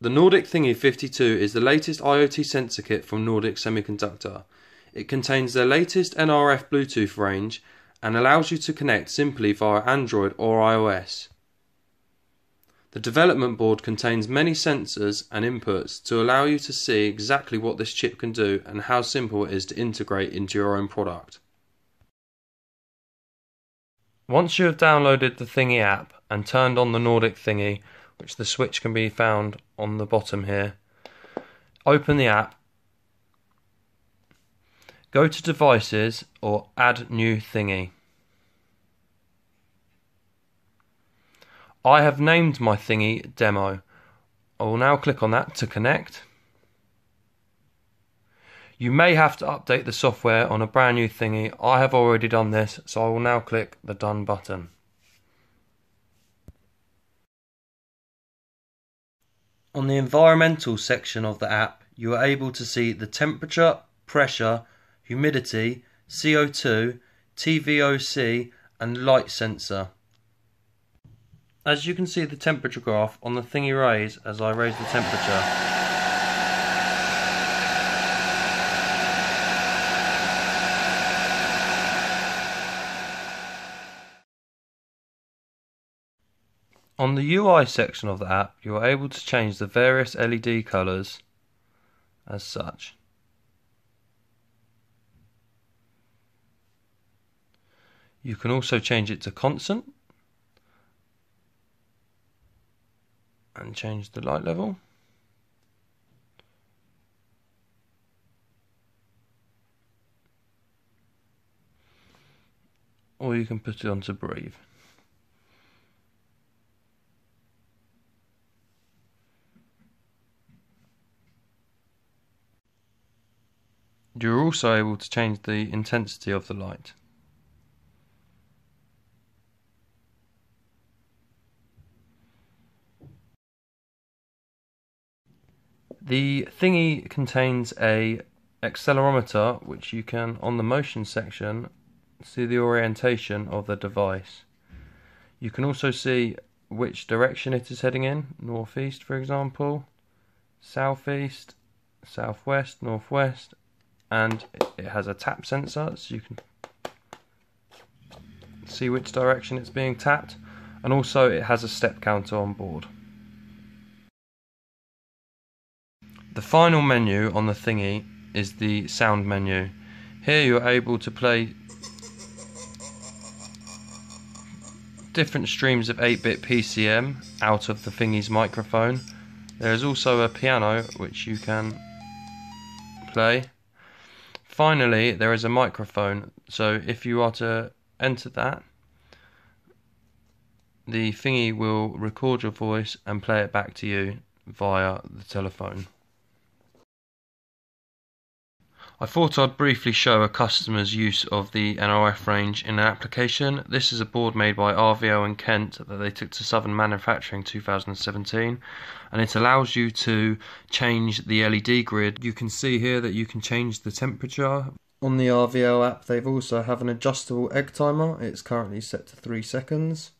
The Nordic Thingy:52 is the latest IoT sensor kit from Nordic Semiconductor. It contains their latest NRF Bluetooth range and allows you to connect simply via Android or iOS. The development board contains many sensors and inputs to allow you to see exactly what this chip can do and how simple it is to integrate into your own product. Once you have downloaded the Thingy app and turned on the Nordic Thingy, which the switch can be found on the bottom here, open the app, go to Devices or Add New Thingy. I have named my Thingy Demo. I will now click on that to connect. You may have to update the software on a brand new Thingy. I have already done this, so I will now click the Done button. On the environmental section of the app, you are able to see the temperature, pressure, humidity, CO2, TVOC and light sensor. As you can see the temperature graph on the Thingy raise as I raise the temperature. On the UI section of the app, you are able to change the various LED colours as such. You can also change it to constant and change the light level. Or you can put it on to breathe. You're also able to change the intensity of the light. The Thingy contains an accelerometer, which you can, on the motion section, see the orientation of the device. You can also see which direction it is heading in, northeast for example, southeast, southwest, northwest, and it has a tap sensor, so you can see which direction it's being tapped, and also it has a step counter on board. The final menu on the Thingy is the sound menu. Here you're able to play different streams of 8-bit PCM out of the Thingy's microphone. There is also a piano which you can play. Finally, there is a microphone, so if you are to enter that, the Thingy will record your voice and play it back to you via the telephone. I thought I'd briefly show a customer's use of the NRF range in an application. This is a board made by RVO in Kent that they took to Southern Manufacturing 2017, and it allows you to change the LED grid. You can see here that you can change the temperature. On the RVO app, they've also have an adjustable egg timer. It's currently set to 3 seconds.